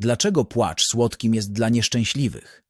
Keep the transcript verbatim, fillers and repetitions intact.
Dlaczego płacz słodkim jest dla nieszczęśliwych?